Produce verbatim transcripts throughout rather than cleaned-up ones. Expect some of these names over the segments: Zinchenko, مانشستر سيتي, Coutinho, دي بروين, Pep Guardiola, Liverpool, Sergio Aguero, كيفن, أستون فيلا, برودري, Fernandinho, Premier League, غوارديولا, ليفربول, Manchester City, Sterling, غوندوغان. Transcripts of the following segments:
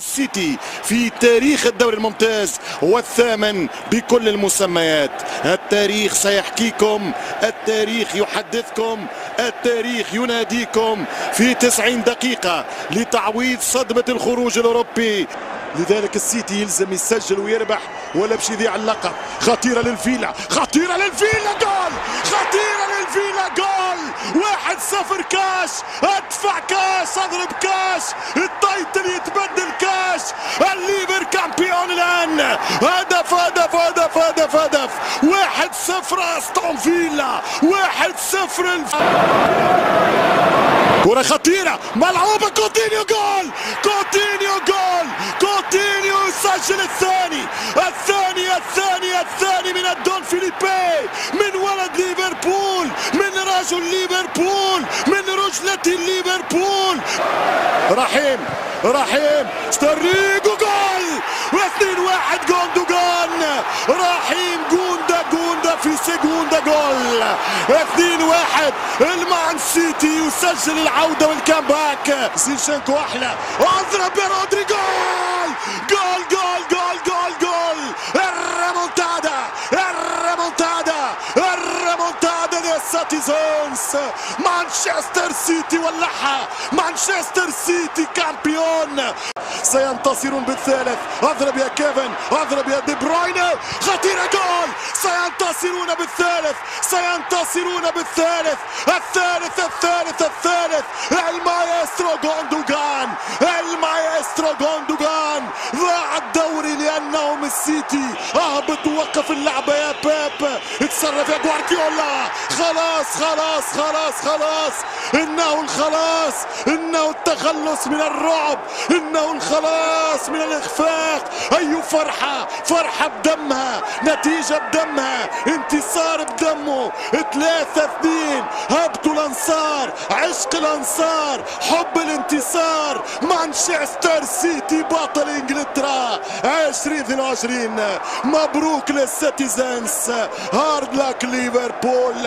سيتي في تاريخ الدوري الممتاز والثامن بكل المسميات. التاريخ سيحكيكم، التاريخ يحدثكم، التاريخ يناديكم في تسعين دقيقة لتعويض صدمة الخروج الأوروبي. لذلك السيتي يلزم يسجل ويربح ولا باش يضيع اللقب. خطيرة للفيلا، خطيرة للفيلا، جول! خطيرة للفيلا، جول! واحد صفر كاش، ادفع كاش، اضرب كاش، التايتل يتبدل كاش، الليفر كامبيون الان. هدف هدف هدف هدف هدف، واحد صفر أستون فيلا، واحد صفر الف... كرة خطيرة ملعوبة، كوتينيو جول! كوتينيو جول! كوتينيو يسجل الثاني الثاني الثاني الثاني من الدون فيليبي، من ولد ليفربول، من رجل ليفربول، من رجلة ليفربول. رحيم رحيم ستيرلينغ جول! واثنين واحد، غوندوغان رحيم غوندا غوندا في سيغوندا جول. اثنين واحد، المان سيتي يسجل العودة والكامباك. زينشينكو أحلى، أضرب برودري، جول! جول جول جول جول جول! الريمونتادا الريمونتادا الريمونتادا دي ساتيزونس. مانشستر سيتي ولعها، مانشستر سيتي كامبيون، سينتصرون بالثالث. اضرب يا كيفن، اضرب يا دي بروين، خطيرة، جول! سينتصرون بالثالث، سينتصرون بالثالث، الثالث الثالث الثالث، المايسترو غوندوغان، المايسترو غوندوغان. ضاع الدوري لأنهم السيتي اهبط ووقف اللعبة يا بيب، اتصرف يا غوارديولا، خلاص خلاص خلاص خلاص، إنه الخلاص، إنه التخلص من الرعب، إنه الخلاص من الإخفاق. أي فرحة، فرحة بدمها، نتيجة بدمها، انتصار بدمه. ثلاثة اثنين، هبطوا الأنصار، عشق الأنصار، حب الانتصار. مانشستر سيتي بطل إنجلترا عشرين اثنين وعشرين. مبروك للسيتيزنز، هارد لك ليفربول.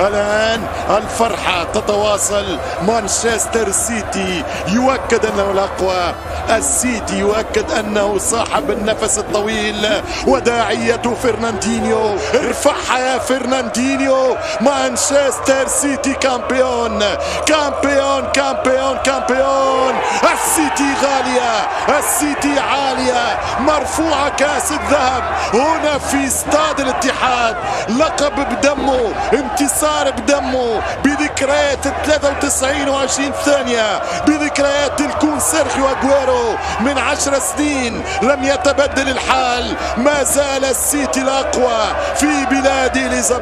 الآن الفرحة تتواصل، مانشستر سيتي يؤكد أنه الأقوى، السيتي يؤكد أنه صاحب النفس الطويل. وداعية فرناندينيو، ارفعها يا فرناندينيو، مانشستر سيتي كامبيون كامبيون كامبيون كامبيون. السيتي غالية، السيتي عالية، مرفوعة كأس الذهب هنا في استاد الاتحاد، لقب بدمه، انتصار بدمه، بذكريات ثلاثة وتسعين وعشرين ثانية، بذكريات الكون سيرخيو أغويرو من عشر سنين. لم يتبدل الحال، ما زال السيتي الأقوى في بلاد إليزابيث.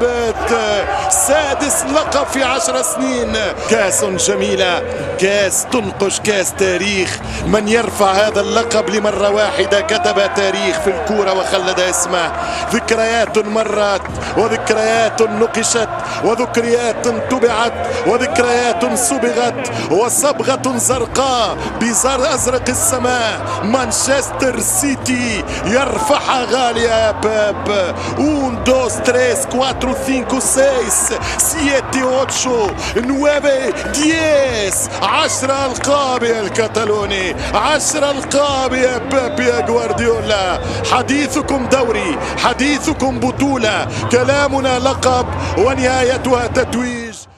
سادس لقب في عشر سنين، كأس جميلة، كأس تنقش، كأس تاريخ. من يرفع هذا اللقب لمرة واحدة كتب تاريخ في الكورة وخلد اسمه. ذكريات مرت، وذكريات نقشت، وذكريات طبعت، وذكريات صبغت، وصبغة زرقاء بزر أزرق السماء. مانشستر سيتي يرفعها غالية يا باب. واحد اثنين ثلاثة أربعة خمسة ستة ثمانية تسعة عشرة ألقاب يا الكتالوني، عشرة ألقاب يا باب يا غوارديولا. حديثكم دوري، حديثكم بطولة، كلامنا لقب، ونهايتها تتويج.